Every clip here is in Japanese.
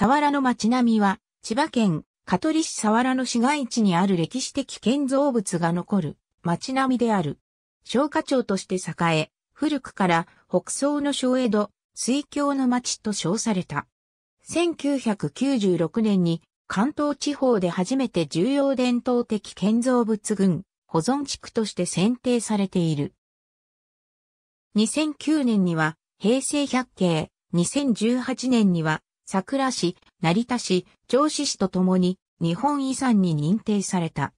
佐原の町並みは、千葉県香取市佐原の市街地にある歴史的建造物が残る町並みである。商家町として栄え、古くから北宋の小江戸、水郷の町と称された。1996年に関東地方で初めて重要伝統的建造物群保存地区として選定されている。2009年には平成百景、2018年には佐倉市、成田市、銚子市とともに日本遺産に認定された。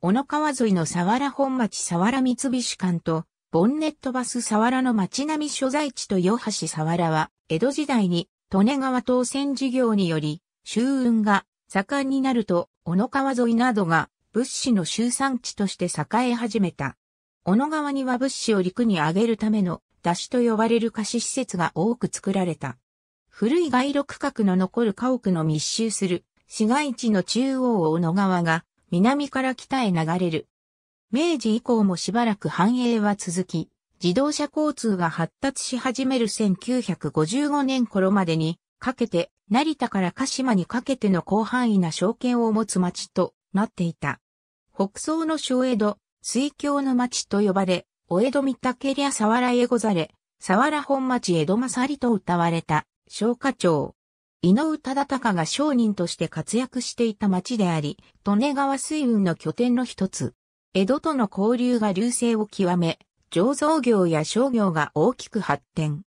小野川沿いの佐原本町佐原三菱館とボンネットバス佐原の町並み所在地と与橋佐原は、江戸時代に利根川東遷事業により、舟運が盛んになると、小野川沿いなどが物資の集散地として栄え始めた。小野川には物資を陸に上げるための出しと呼ばれる貸し施設が多く作られた。古い街路区画の残る家屋の密集する市街地の中央を小野川が南から北へ流れる。明治以降もしばらく繁栄は続き、自動車交通が発達し始める1955年頃までにかけて、成田から鹿島にかけての広範囲な商圏を持つ町となっていた。北宋の小江戸、水郷の町と呼ばれ、お江戸見たけりゃ佐原へござれ、佐原本町江戸まさりと謳われた商家町。伊能忠敬が商人として活躍していた町であり、利根川水運の拠点の一つ。江戸との交流が隆盛を極め、醸造業や商業が大きく発展。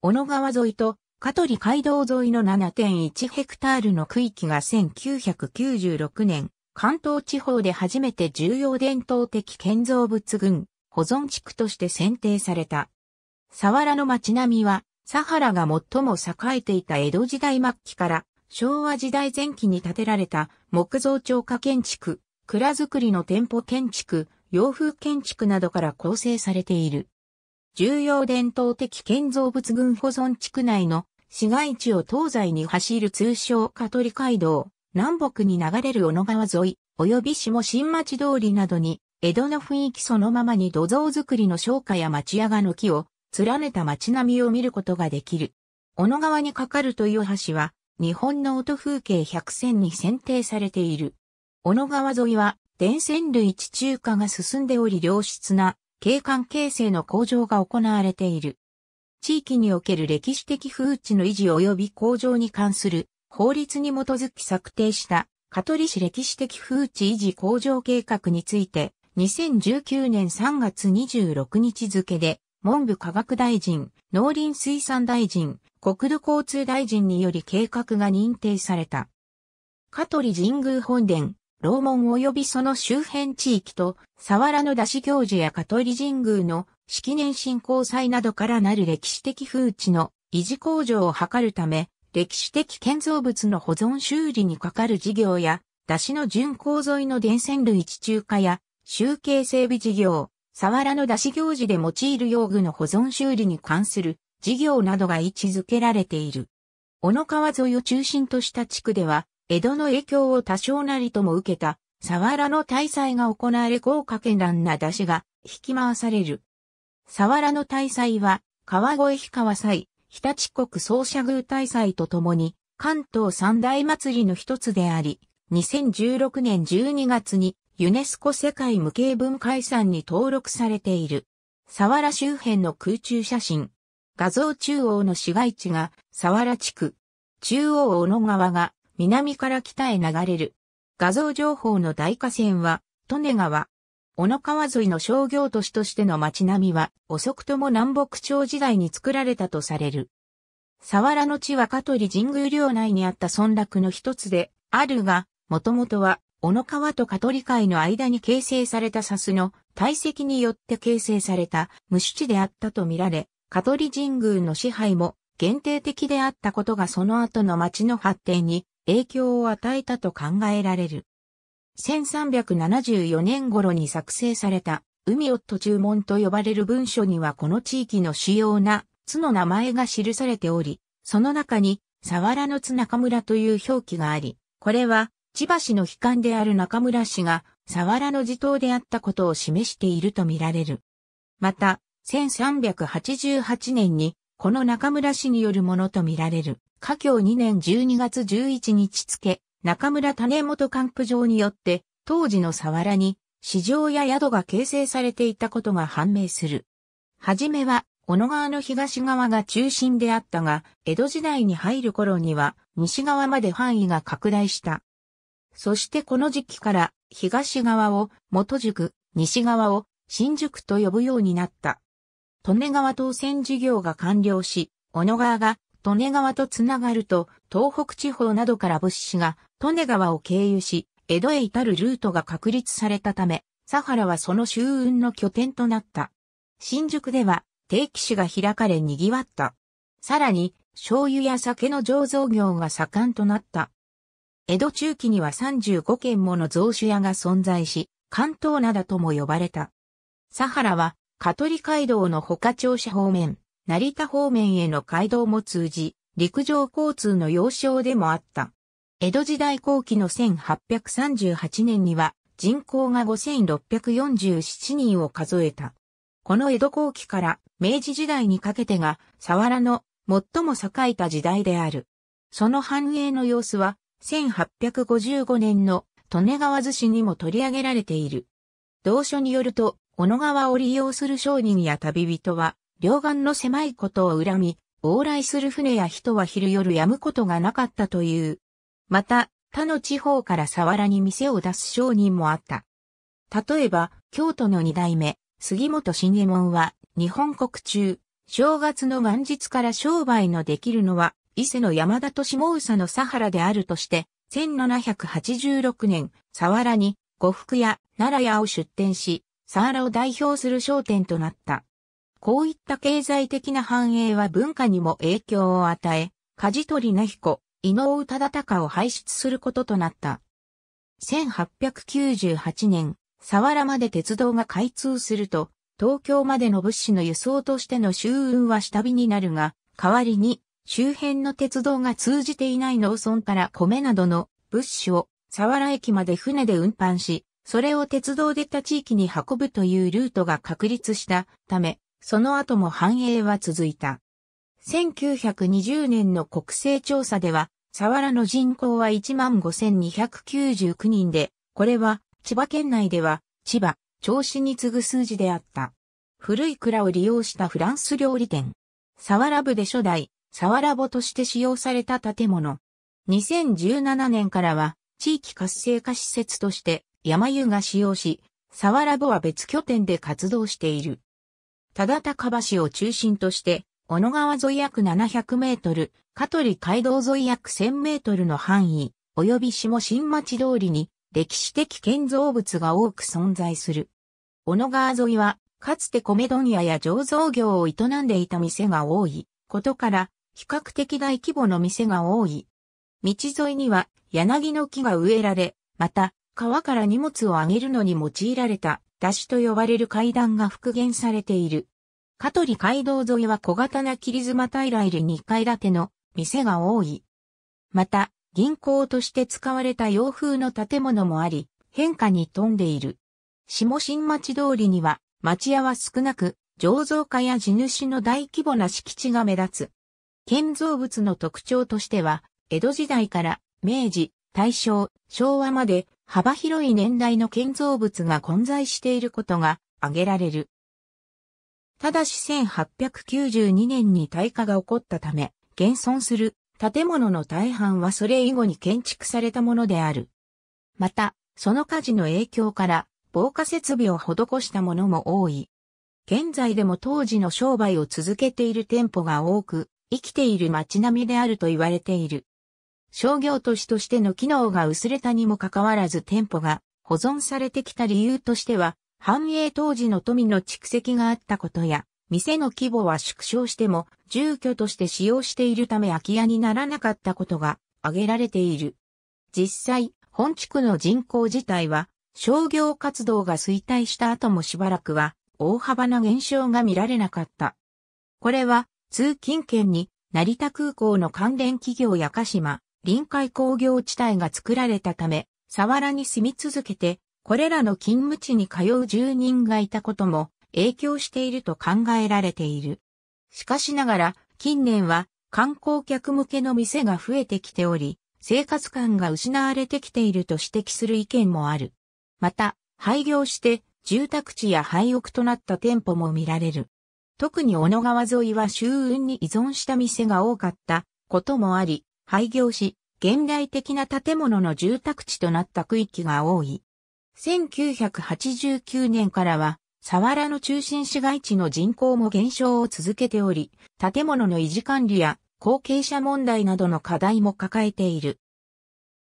小野川沿いと香取街道沿いの 7.1 ヘクタールの区域が1996年、関東地方で初めて重要伝統的建造物群保存地区として選定された。佐原の町並みは、佐原が最も栄えていた江戸時代末期から昭和時代前期に建てられた木造町家建築。蔵造りの店舗建築、洋風建築などから構成されている。重要伝統的建造物群保存地区内の市街地を東西に走る通称香取街道、南北に流れる小野川沿い、及び下新町通りなどに、江戸の雰囲気そのままに土蔵造りの商家や町屋が軒を連ねた町並みを見ることができる。小野川に架かるという橋は、日本の音風景100選に選定されている。小野川沿いは、電線類地中化が進んでおり良質な景観形成の向上が行われている。地域における歴史的風致の維持及び向上に関する法律に基づき策定した香取市歴史的風致維持向上計画について2019年3月26日付で文部科学大臣、農林水産大臣、国土交通大臣により計画が認定された。香取神宮本殿。楼門及びその周辺地域と、佐原の出し行事や香取神宮の式年振興祭などからなる歴史的風致の維持向上を図るため、歴史的建造物の保存修理にかかる事業や、出しの巡行沿いの電線類地中化や、集計整備事業、佐原の出し行事で用いる用具の保存修理に関する事業などが位置づけられている。小野川沿いを中心とした地区では、江戸の影響を多少なりとも受けた、佐原の大祭が行われ豪華絢爛な山車が引き回される。佐原の大祭は、川越氷川祭、日立国総社宮大祭とともに、関東三大祭りの一つであり、2016年12月にユネスコ世界無形文化遺産に登録されている。佐原周辺の空中写真。画像中央の市街地が佐原地区。中央小野川が、南から北へ流れる。画像情報の大河川は、利根川。小野川沿いの商業都市としての町並みは、遅くとも南北朝時代に作られたとされる。佐原の地は香取神宮領内にあった村落の一つで、あるが、もともとは、小野川と香取海の間に形成された砂州の堆積によって形成された無主地であったとみられ、香取神宮の支配も限定的であったことがその後の町の発展に、影響を与えたと考えられる。1374年頃に作成された、海夫注文と呼ばれる文書にはこの地域の主要な津の名前が記されており、その中に、佐原の津中村という表記があり、これは、千葉市の被管である中村市が、佐原の地頭であったことを示しているとみられる。また、1388年に、この中村氏によるものとみられる、嘉慶2年12月11日付、中村種元官府城によって、当時の佐原に、市場や宿が形成されていたことが判明する。はじめは、小野川の東側が中心であったが、江戸時代に入る頃には、西側まで範囲が拡大した。そしてこの時期から、東側を元宿、西側を新宿と呼ぶようになった。利根川東遷事業が完了し、小野川が利根川とつながると、東北地方などから物資が利根川を経由し、江戸へ至るルートが確立されたため、佐原はその舟運の拠点となった。新宿では、定期市が開かれ賑わった。さらに、醤油や酒の醸造業が盛んとなった。江戸中期には35軒もの造酒屋が存在し、関東灘とも呼ばれた。佐原は、香取街道の保賀庁舎方面、成田方面への街道も通じ、陸上交通の要衝でもあった。江戸時代後期の1838年には、人口が5647人を数えた。この江戸後期から明治時代にかけてが佐原の最も栄えた時代である。その繁栄の様子は1855年の利根川図誌にも取り上げられている。同書によると、小野川を利用する商人や旅人は、両岸の狭いことを恨み、往来する船や人は昼夜やむことがなかったという。また、他の地方から佐原に店を出す商人もあった。例えば、京都の二代目、杉本信右衛門は、日本国中、正月の元日から商売のできるのは、伊勢の山田利房の佐原であるとして、1786年、佐原に、呉服や奈良屋を出店し、佐原を代表する商店となった。こういった経済的な繁栄は文化にも影響を与え、梶取名彦、伊能宇忠敬を輩出することとなった。1898年、佐原まで鉄道が開通すると、東京までの物資の輸送としての舟運は下火になるが、代わりに周辺の鉄道が通じていない農村から米などの物資を佐原駅まで船で運搬し、それを鉄道で他地域に運ぶというルートが確立したため、その後も繁栄は続いた。1920年の国勢調査では、佐原の人口は 15,299 人で、これは、千葉県内では、千葉、銚子に次ぐ数字であった。古い蔵を利用したフランス料理店。佐原部で初代、佐原母として使用された建物。2017年からは、地域活性化施設として、山湯が使用し、佐原母は別拠点で活動している。忠敬橋を中心として、小野川沿い約700メートル、香取街道沿い約1000メートルの範囲、及び下新町通りに、歴史的建造物が多く存在する。小野川沿いは、かつて米問屋や醸造業を営んでいた店が多いことから、比較的大規模の店が多い。道沿いには、柳の木が植えられ、また、川から荷物を上げるのに用いられた、山車と呼ばれる階段が復元されている。香取街道沿いは小型な切妻平入り2階建ての店が多い。また、銀行として使われた洋風の建物もあり、変化に富んでいる。下新町通りには、町屋は少なく、醸造家や地主の大規模な敷地が目立つ。建造物の特徴としては、江戸時代から明治、大正、昭和まで幅広い年代の建造物が混在していることが挙げられる。ただし1892年に大火が起こったため、現存する建物の大半はそれ以後に建築されたものである。また、その火事の影響から防火設備を施したものも多い。現在でも当時の商売を続けている店舗が多く、生きている街並みであると言われている。商業都市としての機能が薄れたにもかかわらず店舗が保存されてきた理由としては、繁栄当時の富の蓄積があったことや、店の規模は縮小しても、住居として使用しているため空き家にならなかったことが挙げられている。実際、本地区の人口自体は、商業活動が衰退した後もしばらくは、大幅な減少が見られなかった。これは、通勤圏に、成田空港の関連企業や鹿島、臨海工業地帯が作られたため、佐原に住み続けて、これらの勤務地に通う住人がいたことも影響していると考えられている。しかしながら近年は観光客向けの店が増えてきており、生活感が失われてきていると指摘する意見もある。また、廃業して住宅地や廃屋となった店舗も見られる。特に小野川沿いは舟運に依存した店が多かったこともあり、廃業し、現代的な建物の住宅地となった区域が多い。1989年からは、佐原の中心市街地の人口も減少を続けており、建物の維持管理や後継者問題などの課題も抱えている。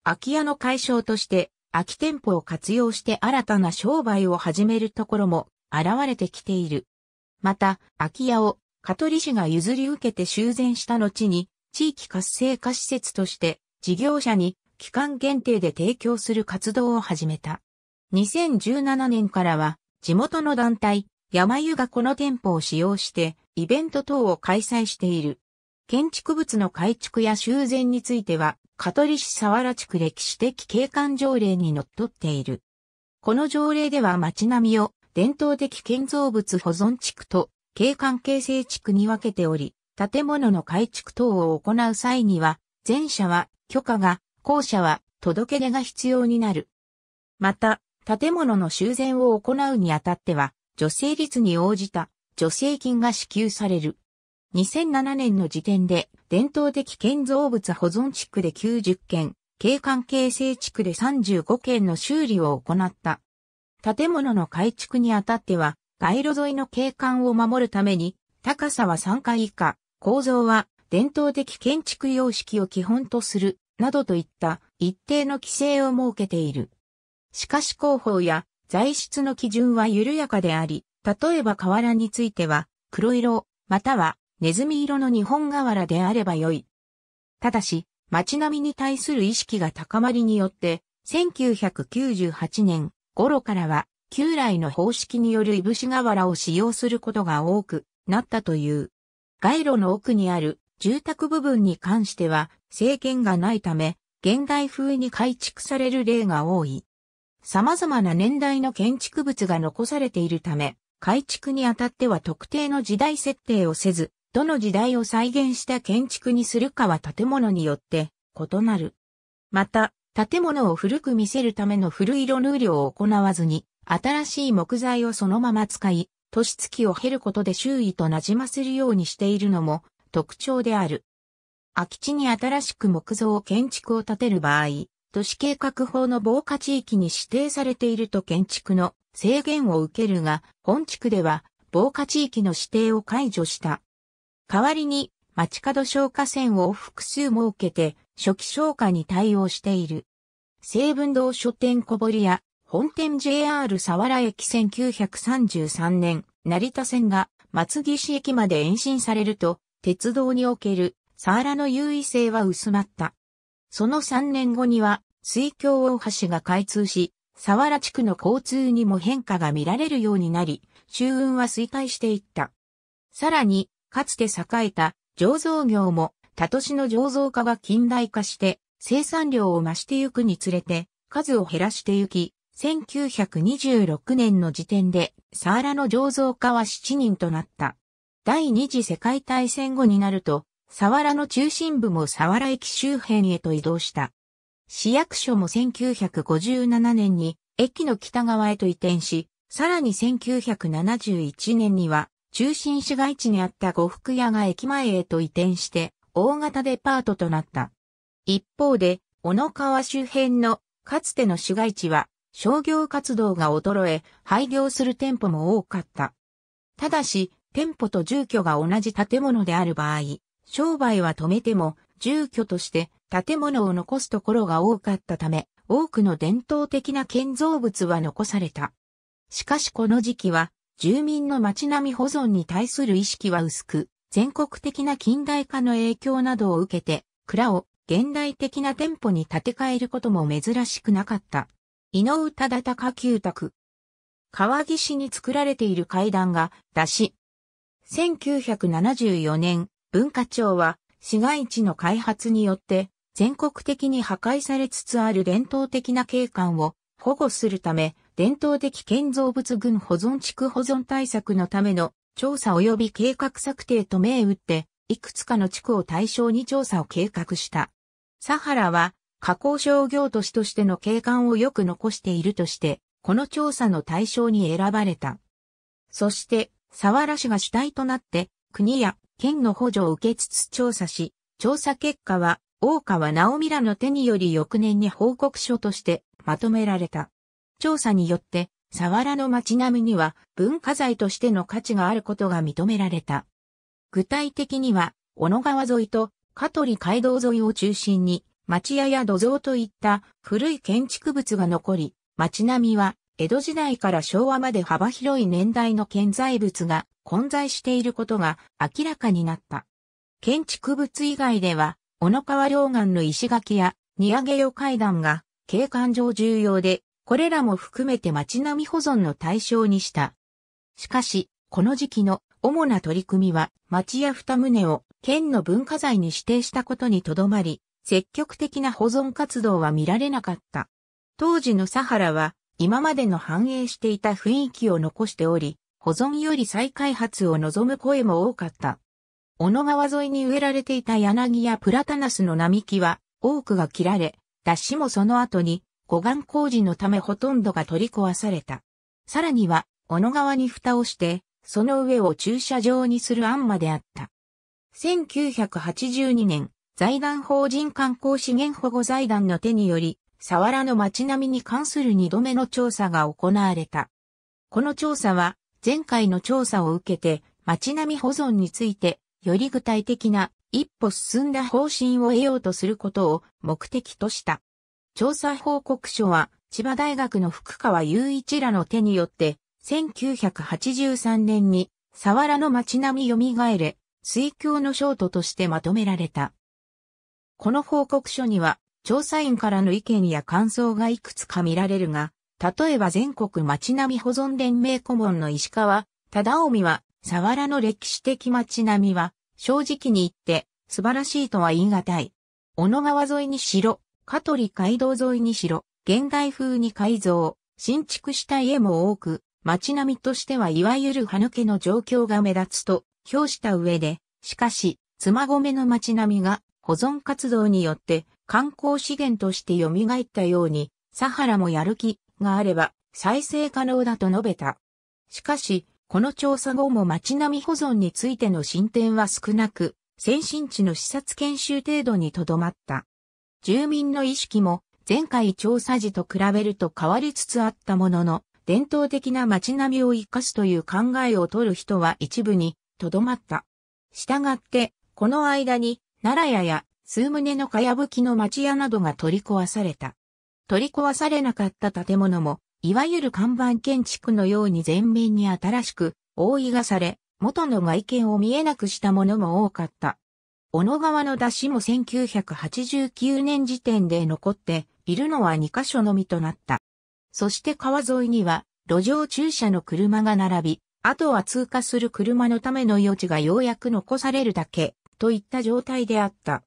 空き家の解消として、空き店舗を活用して新たな商売を始めるところも現れてきている。また、空き家を香取市が譲り受けて修繕した後に、地域活性化施設として事業者に期間限定で提供する活動を始めた。2017年からは、地元の団体、やまゆがこの店舗を使用して、イベント等を開催している。建築物の改築や修繕については、香取市佐原地区歴史的景観条例にのっとっている。この条例では町並みを伝統的建造物保存地区と景観形成地区に分けており、建物の改築等を行う際には、前者は許可が、後者は届け出が必要になる。また、建物の修繕を行うにあたっては、助成率に応じた助成金が支給される。2007年の時点で、伝統的建造物保存地区で90件、景観形成地区で35件の修理を行った。建物の改築にあたっては、街路沿いの景観を守るために、高さは3階以下、構造は伝統的建築様式を基本とする、などといった一定の規制を設けている。しかし工法や材質の基準は緩やかであり、例えば瓦については黒色またはネズミ色の日本瓦であればよい。ただし、街並みに対する意識が高まりによって、1998年頃からは旧来の方式によるいぶし瓦を使用することが多くなったという。街路の奥にある住宅部分に関しては制限がないため、現代風に改築される例が多い。様々な年代の建築物が残されているため、改築にあたっては特定の時代設定をせず、どの時代を再現した建築にするかは建物によって異なる。また、建物を古く見せるための古色塗料を行わずに、新しい木材をそのまま使い、年月を経ることで周囲となじませるようにしているのも特徴である。空き地に新しく木造建築を建てる場合、都市計画法の防火地域に指定されていると建築の制限を受けるが、本地区では防火地域の指定を解除した。代わりに街角消火栓を複数設けて初期消火に対応している。成文堂書店小堀や本店 JR 佐原駅1933年成田線が松岸駅まで延伸されると鉄道における佐原の優位性は薄まった。その3年後には水郷大橋が開通し、佐原地区の交通にも変化が見られるようになり、舟運は衰退していった。さらに、かつて栄えた醸造業も、多都市の醸造家が近代化して、生産量を増してゆくにつれて、数を減らしてゆき、1926年の時点で、佐原の醸造家は7人となった。第二次世界大戦後になると、佐原の中心部も佐原駅周辺へと移動した。市役所も1957年に駅の北側へと移転し、さらに1971年には中心市街地にあった呉服屋が駅前へと移転して大型デパートとなった。一方で、小野川周辺のかつての市街地は商業活動が衰え廃業する店舗も多かった。ただし、店舗と住居が同じ建物である場合、商売は止めても、住居として建物を残すところが多かったため、多くの伝統的な建造物は残された。しかしこの時期は、住民の街並み保存に対する意識は薄く、全国的な近代化の影響などを受けて、蔵を現代的な店舗に建て替えることも珍しくなかった。井の歌田高旧宅。川岸に作られている階段が、出し。1974年、文化庁は市街地の開発によって全国的に破壊されつつある伝統的な景観を保護するため伝統的建造物群保存地区保存対策のための調査及び計画策定と銘打っていくつかの地区を対象に調査を計画した。サハラは加工商業都市としての景観をよく残しているとして、この調査の対象に選ばれた。そして、サワラ市が主体となって、国や県の補助を受けつつ調査し、調査結果は、大川直美らの手により翌年に報告書としてまとめられた。調査によって、サワラの町並みには文化財としての価値があることが認められた。具体的には、小野川沿いと香取街道沿いを中心に、町屋や土蔵といった古い建築物が残り、町並みは江戸時代から昭和まで幅広い年代の建材物が混在していることが明らかになった。建築物以外では、小野川両岸の石垣や荷揚げ用階段が景観上重要で、これらも含めて町並み保存の対象にした。しかし、この時期の主な取り組みは町屋二棟を県の文化財に指定したことにとどまり、積極的な保存活動は見られなかった。当時のサハラは今までの繁栄していた雰囲気を残しており、保存より再開発を望む声も多かった。小野川沿いに植えられていた柳やプラタナスの並木は多くが切られ、脱枝もその後に護岸工事のためほとんどが取り壊された。さらには小野川に蓋をして、その上を駐車場にする案まであった。1982年、財団法人観光資源保護財団の手により、サワラの町並みに関する2度目の調査が行われた。この調査は前回の調査を受けて町並み保存について、より具体的な一歩進んだ方針を得ようとすることを目的とした。調査報告書は千葉大学の福川雄一らの手によって1983年にサワラの町並み蘇れ、水郷のショートとしてまとめられた。この報告書には調査員からの意見や感想がいくつか見られるが、例えば全国町並み保存連盟顧問の石川忠臣は、サワラの歴史的町並みは、正直に言って素晴らしいとは言い難い。小野川沿いにしろ、香取街道沿いにしろ、現代風に改造、新築した家も多く、町並みとしてはいわゆる歯抜けの状況が目立つと評した上で、しかし、妻込の町並みが保存活動によって観光資源として蘇ったように、サハラもやる気があれば再生可能だと述べた。しかし、この調査後も町並み保存についての進展は少なく、先進地の視察研修程度にとどまった。住民の意識も前回調査時と比べると変わりつつあったものの、伝統的な町並みを生かすという考えを取る人は一部にとどまった。したがって、この間に奈良屋や数棟のかやぶきの町屋などが取り壊された。取り壊されなかった建物も、いわゆる看板建築のように全面に新しく覆いがされ、元の外見を見えなくしたものも多かった。小野川の出しも1989年時点で残っているのは2カ所のみとなった。そして川沿いには路上駐車の車が並び、あとは通過する車のための余地がようやく残されるだけといった状態であった。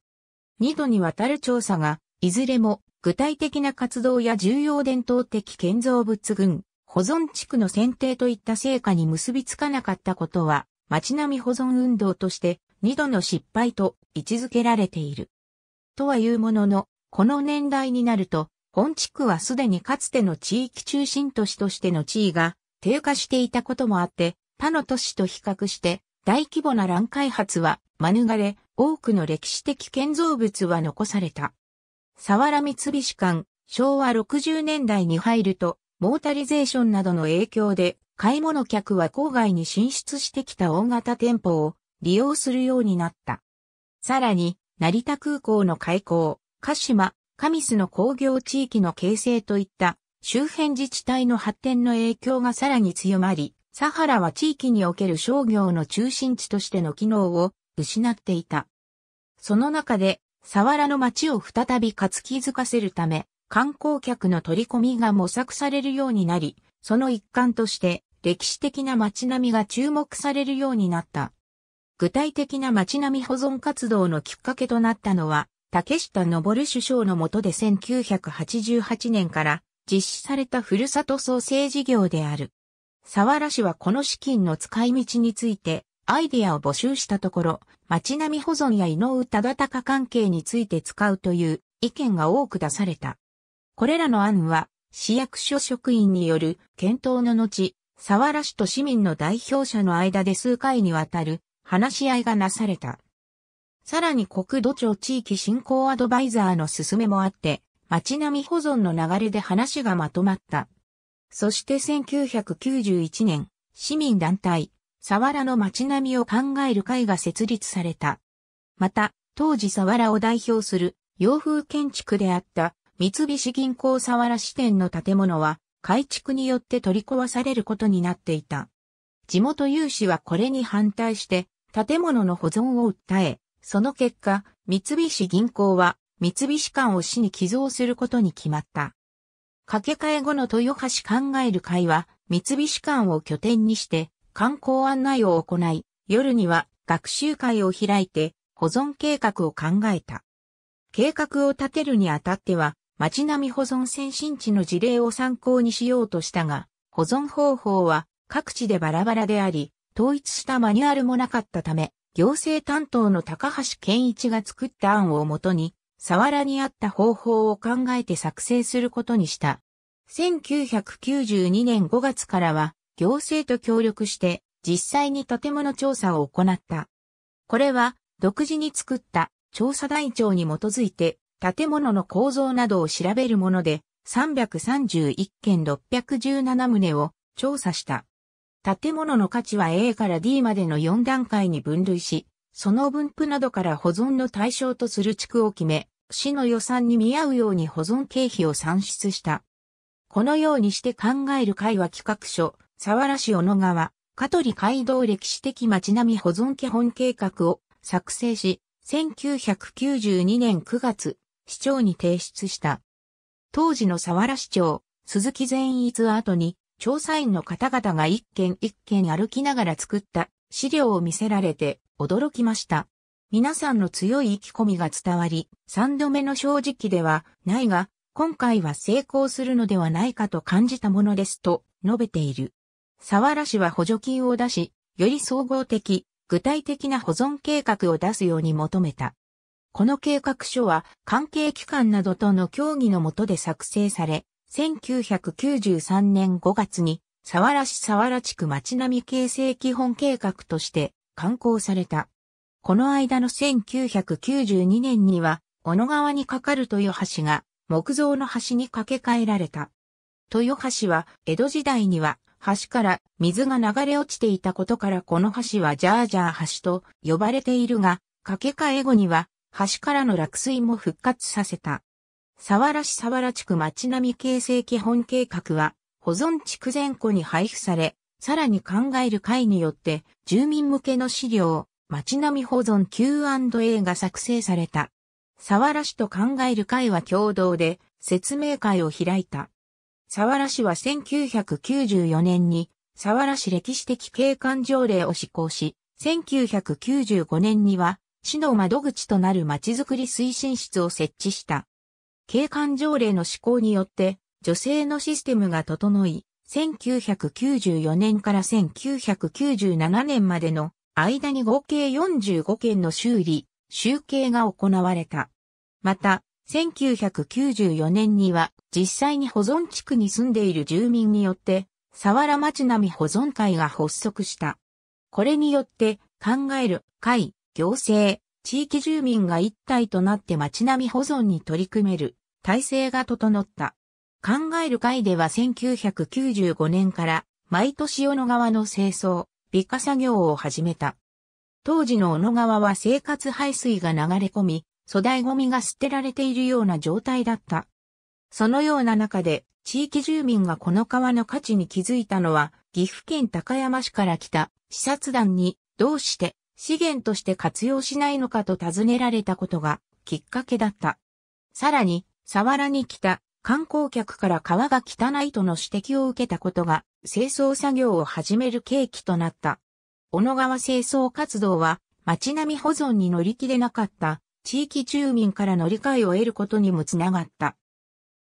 2度にわたる調査が、いずれも具体的な活動や重要伝統的建造物群、保存地区の選定といった成果に結びつかなかったことは、町並み保存運動として2度の失敗と位置づけられている。とはいうものの、この年代になると、本地区はすでにかつての地域中心都市としての地位が低下していたこともあって、他の都市と比較して大規模な乱開発は免れ、多くの歴史的建造物は残された。サワラ三菱館、昭和60年代に入ると、モータリゼーションなどの影響で、買い物客は郊外に進出してきた大型店舗を利用するようになった。さらに、成田空港の開港、鹿島、神栖の工業地域の形成といった、周辺自治体の発展の影響がさらに強まり、サハラは地域における商業の中心地としての機能を失っていた。その中で、サワラの街を再び活気づかせるため、観光客の取り込みが模索されるようになり、その一環として歴史的な街並みが注目されるようになった。具体的な街並み保存活動のきっかけとなったのは、竹下登首相の下で1988年から実施されたふるさと創生事業である。サワラ市はこの資金の使い道について、アイデアを募集したところ、町並み保存や伊能忠敬関係について使うという意見が多く出された。これらの案は、市役所職員による検討の後、佐原市と市民の代表者の間で数回にわたる話し合いがなされた。さらに国土庁地域振興アドバイザーの勧めもあって、町並み保存の流れで話がまとまった。そして1991年、市民団体、佐原の町並みを考える会が設立された。また、当時佐原を代表する洋風建築であった三菱銀行佐原支店の建物は改築によって取り壊されることになっていた。地元有志はこれに反対して建物の保存を訴え、その結果、三菱銀行は三菱館を市に寄贈することに決まった。架け替え後の豊橋考える会は三菱館を拠点にして観光案内を行い、夜には学習会を開いて保存計画を考えた。計画を立てるにあたっては、町並み保存先進地の事例を参考にしようとしたが、保存方法は各地でバラバラであり、統一したマニュアルもなかったため、行政担当の高橋健一が作った案をもとに、佐原にあった方法を考えて作成することにした。1992年5月からは行政と協力して実際に建物調査を行った。これは独自に作った調査台帳に基づいて建物の構造などを調べるもので331件617棟を調査した。建物の価値は A から D までの4段階に分類し、その分布などから保存の対象とする地区を決め、市の予算に見合うように保存経費を算出した。このようにして考える会は企画書、佐原市小野川、香取街道歴史的町並み保存基本計画を作成し、1992年9月、市長に提出した。当時の佐原市長、鈴木善一は後に、調査員の方々が一軒一軒歩きながら作った資料を見せられて、驚きました。皆さんの強い意気込みが伝わり、3度目の正直ではないが、今回は成功するのではないかと感じたものですと述べている。佐原市は補助金を出し、より総合的、具体的な保存計画を出すように求めた。この計画書は関係機関などとの協議の下で作成され、1993年5月に佐原市佐原地区町並み形成基本計画として、刊行された。この間の1992年には、小野川に架かる豊橋が木造の橋に架け替えられた。豊橋は江戸時代には橋から水が流れ落ちていたことからこの橋はジャージャー橋と呼ばれているが、架け替え後には橋からの落水も復活させた。佐原市佐原地区町並み形成基本計画は保存地区全戸に配布され、さらに考える会によって、住民向けの資料、町並み保存 Q&A が作成された。佐原市と考える会は共同で説明会を開いた。佐原市は1994年に、佐原市歴史的景観条例を施行し、1995年には、市の窓口となるまちづくり推進室を設置した。景観条例の施行によって、助成のシステムが整い、1994年から1997年までの間に合計45件の修理、集計が行われた。また、1994年には実際に保存地区に住んでいる住民によって、佐原町並み保存会が発足した。これによって、考える会、行政、地域住民が一体となって町並み保存に取り組める体制が整った。考える会では1995年から毎年小野川の清掃、美化作業を始めた。当時の小野川は生活排水が流れ込み、粗大ゴミが捨てられているような状態だった。そのような中で地域住民がこの川の価値に気づいたのは岐阜県高山市から来た視察団にどうして資源として活用しないのかと尋ねられたことがきっかけだった。さらに、佐原に来た観光客から川が汚いとの指摘を受けたことが清掃作業を始める契機となった。小野川清掃活動は町並み保存に乗り切れなかった地域住民からの理解を得ることにもつながった。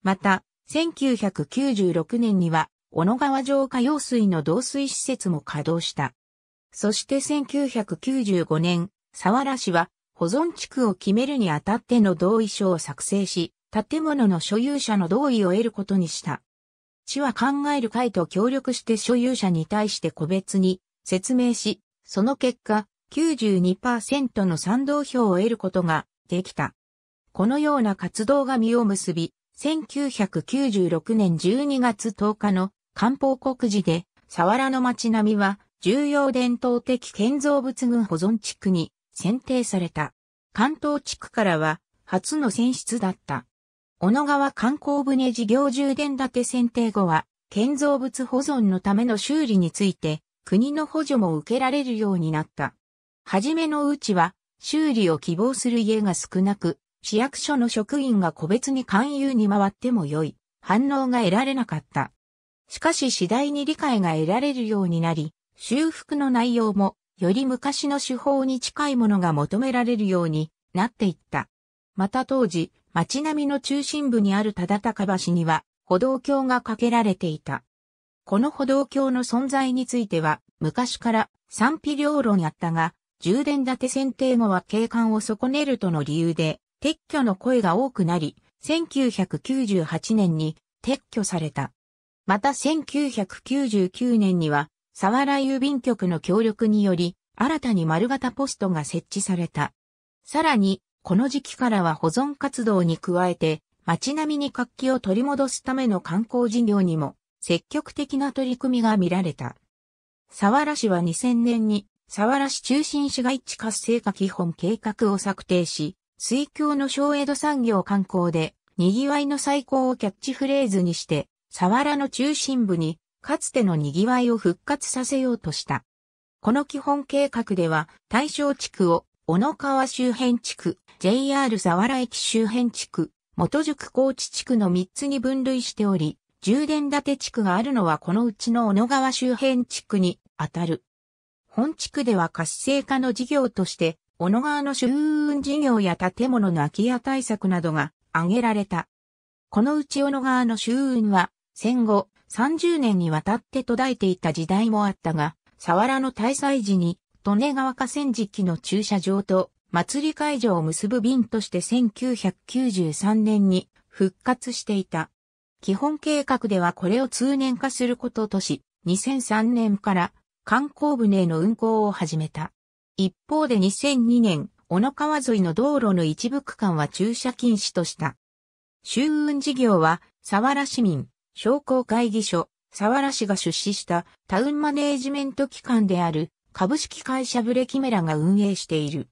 また、1996年には小野川浄化用水の導水施設も稼働した。そして1995年、佐原市は保存地区を決めるにあたっての同意書を作成し、建物の所有者の同意を得ることにした。市は考える会と協力して所有者に対して個別に説明し、その結果、92% の賛同票を得ることができた。このような活動が実を結び、1996年12月10日の官報告示で、佐原の町並みは重要伝統的建造物群保存地区に選定された。関東地区からは初の選出だった。小野川観光船事業10殿建て選定後は、建造物保存のための修理について、国の補助も受けられるようになった。はじめのうちは、修理を希望する家が少なく、市役所の職員が個別に勧誘に回っても良い、反応が得られなかった。しかし次第に理解が得られるようになり、修復の内容も、より昔の手法に近いものが求められるようになっていった。また当時、町並みの中心部にある忠高橋には、歩道橋が架けられていた。この歩道橋の存在については、昔から賛否両論あったが、10殿建て選定後は景観を損ねるとの理由で、撤去の声が多くなり、1998年に撤去された。また1999年には、佐原郵便局の協力により、新たに丸型ポストが設置された。さらに、この時期からは保存活動に加えて、町並みに活気を取り戻すための観光事業にも、積極的な取り組みが見られた。佐原市は2000年に、佐原市中心市街地活性化基本計画を策定し、水郷の小江戸産業観光で、賑わいの再興をキャッチフレーズにして、佐原の中心部に、かつての賑わいを復活させようとした。この基本計画では、大正地区を、小野川周辺地区、JR 佐原駅周辺地区、元宿高知地区の3つに分類しており、10殿建て地区があるのはこのうちの小野川周辺地区にあたる。本地区では活性化の事業として、小野川の周運事業や建物の空き家対策などが挙げられた。このうち小野川の周運は、戦後30年にわたって途絶えていた時代もあったが、佐原の大祭時に、利根川河川敷の駐車場と、祭り会場を結ぶ便として1993年に復活していた。基本計画ではこれを通年化することとし、2003年から観光船への運航を始めた。一方で2002年、小野川沿いの道路の一部区間は駐車禁止とした。周運事業は、佐原市民、商工会議所、佐原市が出資したタウンマネージメント機関である株式会社ブレキメラが運営している。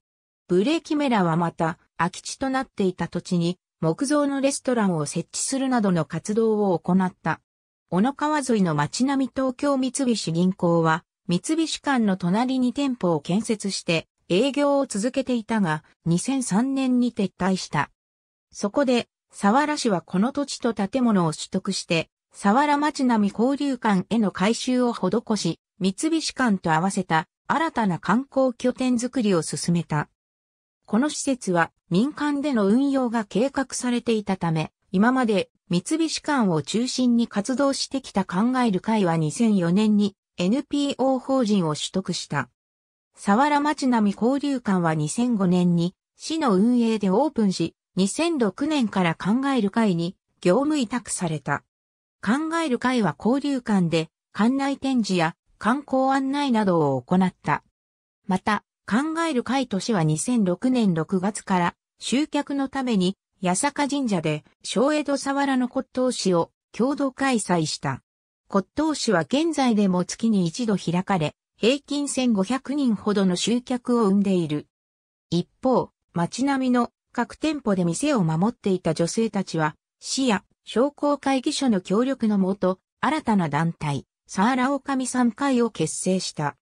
ブレキメラはまた空き地となっていた土地に木造のレストランを設置するなどの活動を行った。小野川沿いの町並み東京三菱銀行は三菱館の隣に店舗を建設して営業を続けていたが2003年に撤退した。そこで佐原市はこの土地と建物を取得して佐原町並み交流館への改修を施し三菱館と合わせた新たな観光拠点づくりを進めた。この施設は民間での運用が計画されていたため、今まで三菱館を中心に活動してきた考える会は2004年に NPO 法人を取得した。佐原町並み交流館は2005年に市の運営でオープンし、2006年から考える会に業務委託された。考える会は交流館で館内展示や観光案内などを行った。また、考える会と市は2006年6月から集客のために八坂神社で小江戸佐原の骨董市を共同開催した。骨董市は現在でも月に一度開かれ、平均1500人ほどの集客を生んでいる。一方、町並みの各店舗で店を守っていた女性たちは、市や商工会議所の協力のもと、新たな団体、佐原おかみさん会を結成した。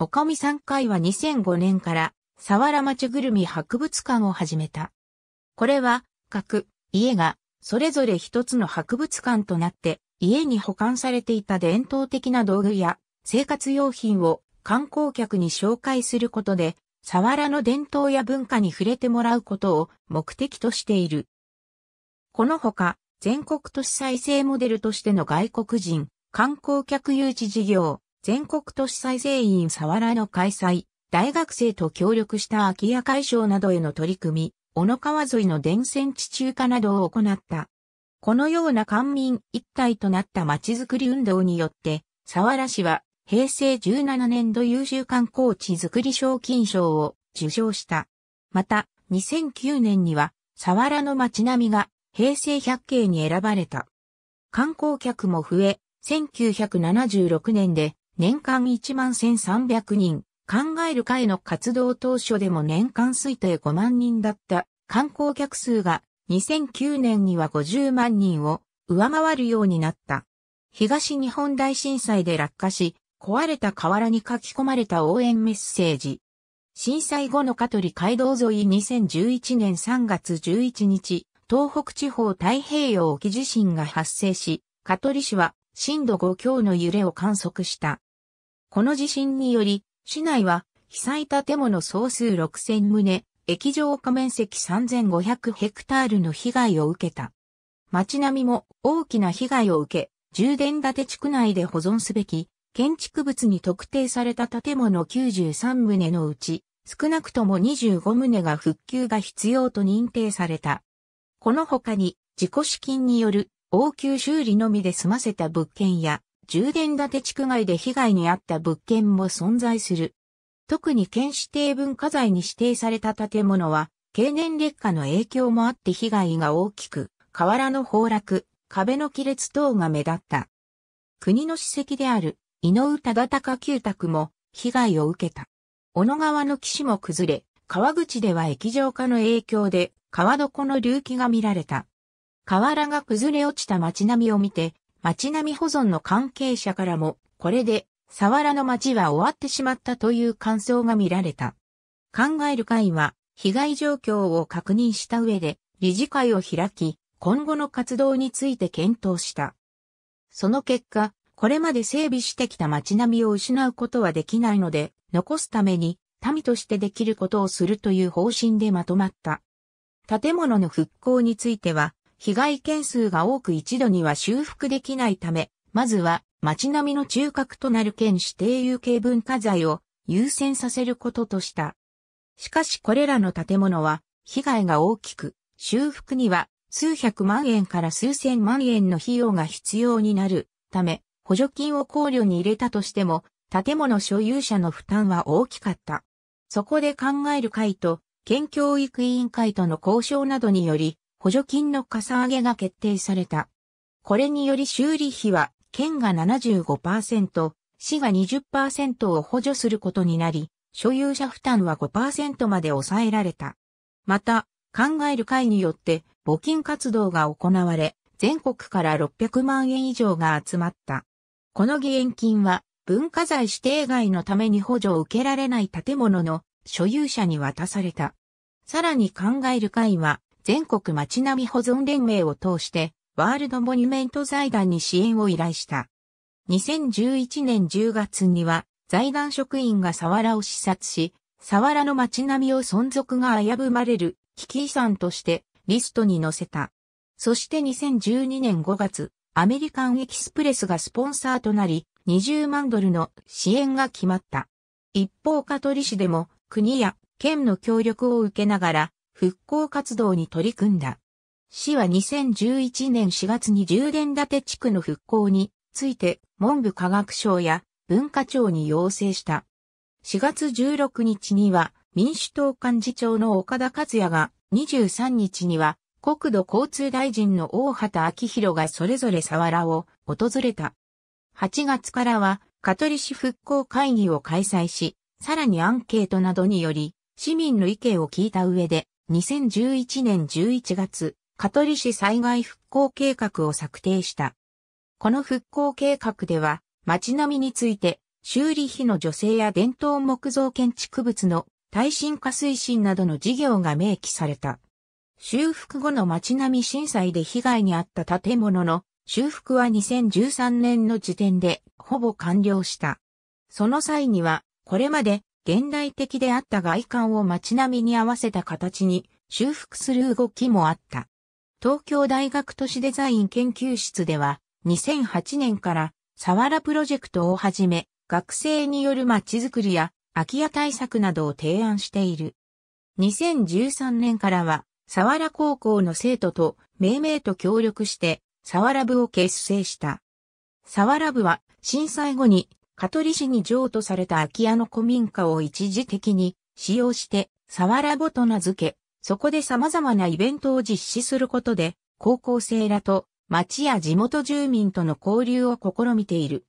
おかみさん会は2005年から佐原町ぐるみ博物館を始めた。これは各家がそれぞれ一つの博物館となって家に保管されていた伝統的な道具や生活用品を観光客に紹介することで佐原の伝統や文化に触れてもらうことを目的としている。このほか全国都市再生モデルとしての外国人観光客誘致事業全国都市再生委員佐原の開催、大学生と協力した空き家解消などへの取り組み、小野川沿いの電線地中化などを行った。このような官民一体となった街づくり運動によって、佐原市は平成17年度優秀観光地づくり賞金賞を受賞した。また、2009年には佐原の街並みが平成百景に選ばれた。観光客も増え、1976年で年間1万1300人、考える会の活動当初でも年間推定5万人だった観光客数が2009年には50万人を上回るようになった。東日本大震災で落下し、壊れた瓦に書き込まれた応援メッセージ。震災後の香取街道沿い2011年3月11日、東北地方太平洋沖地震が発生し、香取市は震度5強の揺れを観測した。この地震により、市内は被災建物総数6000棟、液状化面積3500ヘクタールの被害を受けた。街並みも大きな被害を受け、10殿建て地区内で保存すべき建築物に特定された建物93棟のうち、少なくとも25棟が復旧が必要と認定された。この他に自己資金による応急修理のみで済ませた物件や、10殿建て地区外で被害に遭った物件も存在する。特に県指定文化財に指定された建物は、経年劣化の影響もあって被害が大きく、瓦の崩落、壁の亀裂等が目立った。国の史跡である伊能忠敬旧宅も被害を受けた。小野川の岸も崩れ、川口では液状化の影響で川床の隆起が見られた。瓦が崩れ落ちた街並みを見て、街並み保存の関係者からも、これで、佐原の街は終わってしまったという感想が見られた。考える会は、被害状況を確認した上で、理事会を開き、今後の活動について検討した。その結果、これまで整備してきた街並みを失うことはできないので、残すために、民としてできることをするという方針でまとまった。建物の復興については、被害件数が多く一度には修復できないため、まずは町並みの中核となる県指定有形文化財を優先させることとした。しかしこれらの建物は被害が大きく、修復には数百万円から数千万円の費用が必要になるため、補助金を考慮に入れたとしても、建物所有者の負担は大きかった。そこで考える会と県教育委員会との交渉などにより、補助金のかさ上げが決定された。これにより修理費は県が 75%、市が 20% を補助することになり、所有者負担は 5% まで抑えられた。また、考える会によって募金活動が行われ、全国から600万円以上が集まった。この義援金は文化財指定外のために補助を受けられない建物の所有者に渡された。さらに考える会は、全国街並み保存連盟を通して、ワールドモニュメント財団に支援を依頼した。2011年10月には、財団職員が佐原を視察し、佐原の街並みを存続が危ぶまれる危機遺産としてリストに載せた。そして2012年5月、アメリカンエキスプレスがスポンサーとなり、$20万の支援が決まった。一方、香取市でも国や県の協力を受けながら、復興活動に取り組んだ。市は2011年4月に10殿建て地区の復興について文部科学省や文化庁に要請した。4月16日には民主党幹事長の岡田克也が、23日には国土交通大臣の大畑昭宏がそれぞれ佐原を訪れた。8月からは香取市復興会議を開催し、さらにアンケートなどにより市民の意見を聞いた上で、2011年11月、香取市災害復興計画を策定した。この復興計画では、街並みについて、修理費の助成や伝統木造建築物の耐震化推進などの事業が明記された。修復後の街並み震災で被害に遭った建物の修復は2013年の時点でほぼ完了した。その際には、これまで、現代的であった外観を街並みに合わせた形に修復する動きもあった。東京大学都市デザイン研究室では2008年から佐原プロジェクトをはじめ、学生による街づくりや空き家対策などを提案している。2013年からは、佐原高校の生徒と命名と協力して、佐原部を結成した。佐原部は震災後に香取市に譲渡された空き家の古民家を一時的に使用して佐原部と名付け、そこで様々なイベントを実施することで、高校生らと町や地元住民との交流を試みている。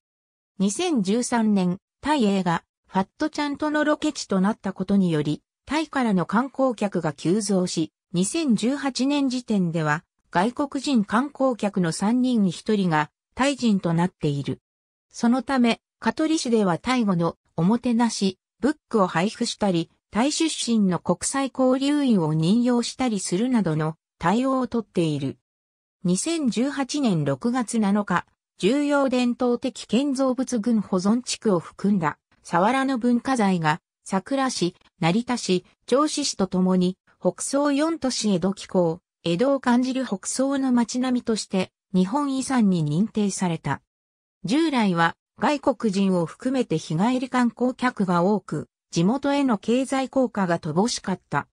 2013年、タイ映画、ファットちゃんとのロケ地となったことにより、タイからの観光客が急増し、2018年時点では外国人観光客の3人に1人がタイ人となっている。そのため、香取市ではタイ語のおもてなし、ブックを配布したり、タイ出身の国際交流員を任用したりするなどの対応をとっている。2018年6月7日、重要伝統的建造物群保存地区を含んだ佐原の文化財が佐倉市、成田市、銚子市とともに北総4都市江戸機構、江戸を感じる北総の街並みとして日本遺産に認定された。従来は外国人を含めて日帰り観光客が多く、地元への経済効果が乏しかった。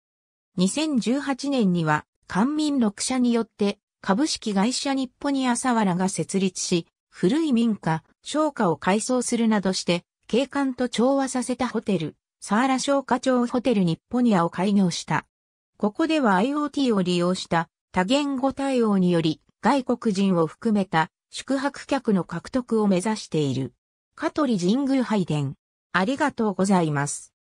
2018年には官民6社によって株式会社ニッポニア佐原が設立し、古い民家、商家を改装するなどして景観と調和させたホテル、佐原商家町ホテルニッポニアを開業した。ここでは IoT を利用した多言語対応により外国人を含めた宿泊客の獲得を目指している。香取神宮拝殿。ありがとうございます。